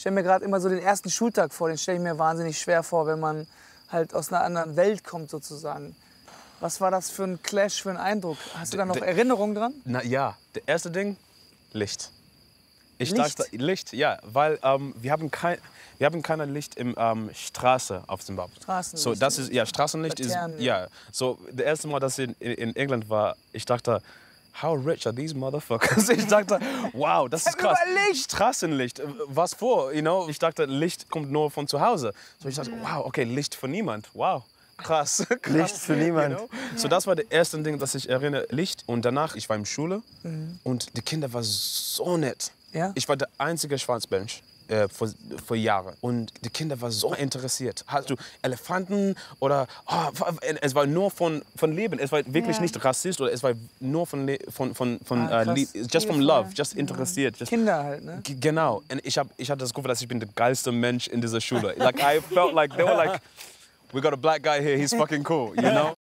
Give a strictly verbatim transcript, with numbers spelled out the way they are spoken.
Ich stelle mir gerade immer so den ersten Schultag vor, den stelle ich mir wahnsinnig schwer vor, wenn man halt aus einer anderen Welt kommt sozusagen. Was war das für ein Clash, für ein Eindruck? Hast du da noch D Erinnerungen dran? Na ja, das erste Ding, Licht. Ich Licht? Dachte, Licht, ja, weil ähm, wir haben kein, wir haben keine Licht im ähm, Straße auf Zimbabwe. Straßenlicht. So, das ist, ja, Straßenlicht Laternen. Ist, ja. So, das erste Mal, dass ich in, in England war, ich dachte, how rich are these motherfuckers? Ich dachte, wow, das ist krass. Licht. Straßenlicht, was vor, you know? Ich dachte, Licht kommt nur von zu Hause. So, ich dachte, wow, okay, Licht für niemand, wow. Krass, krass. Licht für niemand. Genau. So, das war das erste Ding, das ich erinnere, Licht. Und danach, ich war in der Schule mhm. und die Kinder waren so nett. Ja? Ich war der einzige Schwarzmensch äh, vor, vor Jahren. Und die Kinder waren so interessiert. Hast du Elefanten oder... Oh, es war nur von, von Leben. Es war wirklich ja. nicht rassistisch. Oder es war nur von... von, von, von ah, uh, just from love, just ja. interessiert. Just Kinder halt, ne? Genau. Und ich, hab, ich hatte das Gefühl, dass ich bin der geilste Mensch in dieser Schule. Like, I felt like, they were like... We got a black guy here, he's fucking cool, you know?